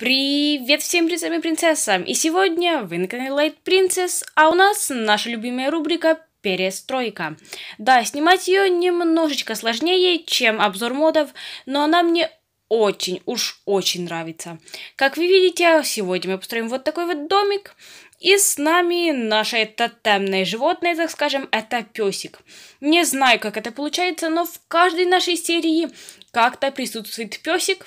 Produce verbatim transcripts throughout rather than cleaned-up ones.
Привет всем принцам и принцессам! И сегодня вы на канале Light Princess, а у нас наша любимая рубрика «Перестройка». Да, снимать ее немножечко сложнее, чем обзор модов, но она мне очень, уж очень нравится. Как вы видите, сегодня мы построим вот такой вот домик, и с нами наше тотемное животное, так скажем, это песик. Не знаю, как это получается, но в каждой нашей серии как-то присутствует песик.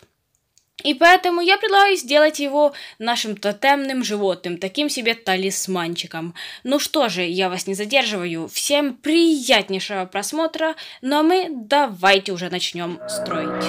И поэтому я предлагаю сделать его нашим тотемным животным, таким себе талисманчиком. Ну что же, я вас не задерживаю, всем приятнейшего просмотра, но мы давайте уже начнем строить.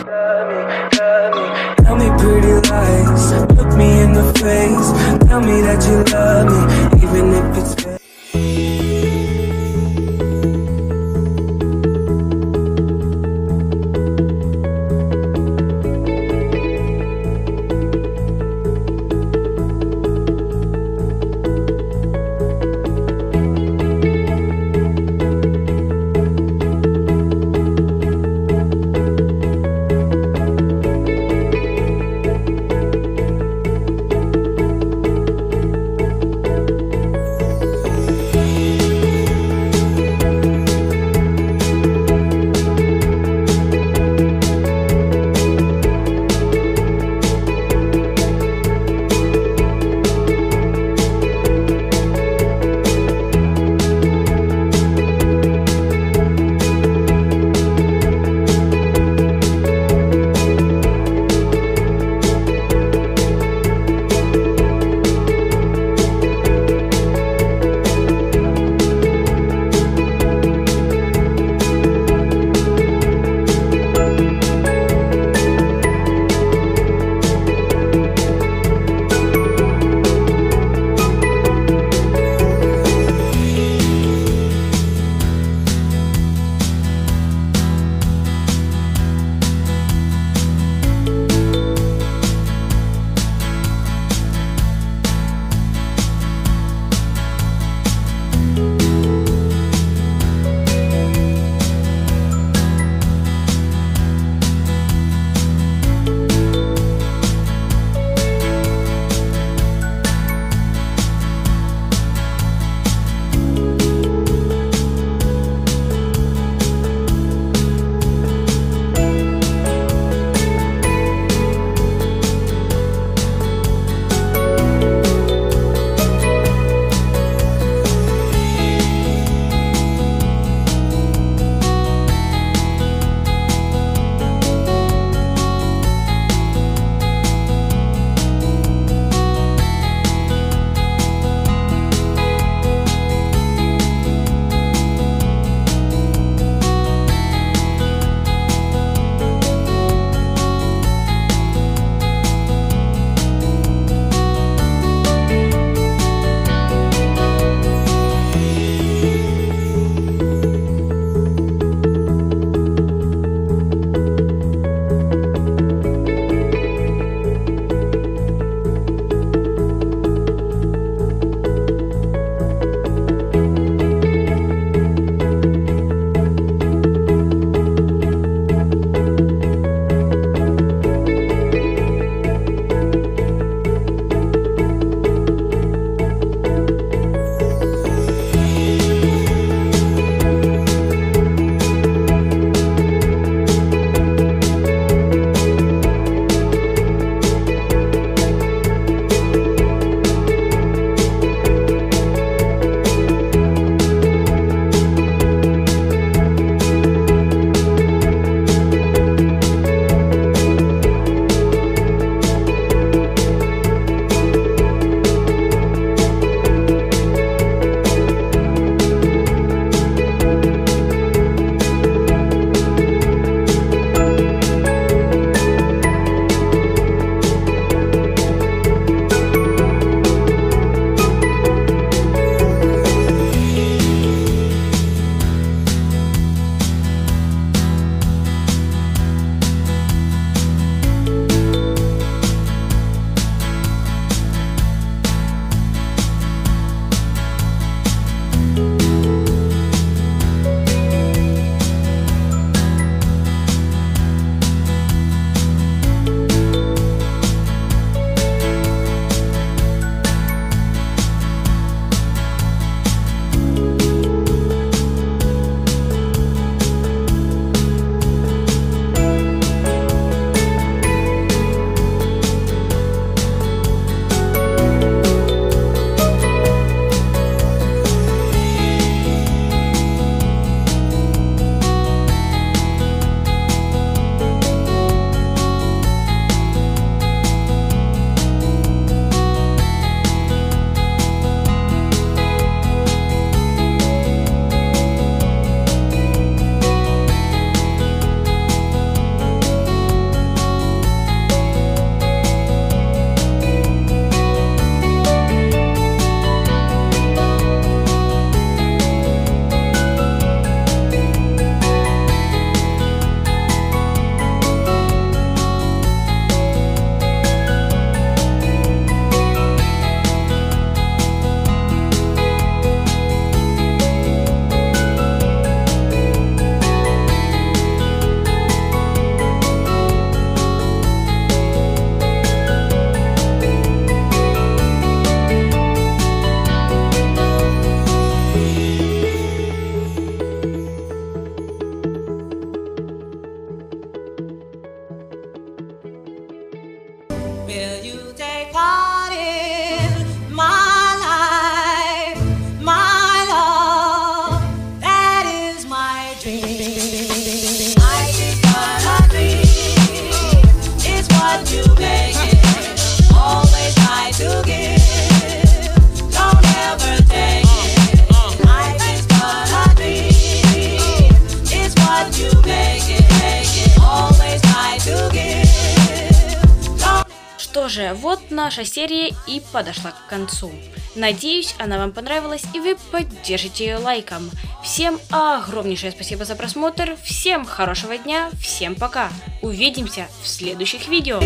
что же, вот наша серия и подошла к концу. Надеюсь, она вам понравилась и вы поддержите ее лайком. Всем огромнейшее спасибо за просмотр, всем хорошего дня, всем пока. Увидимся в следующих видео.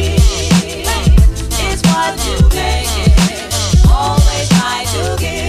Always try to get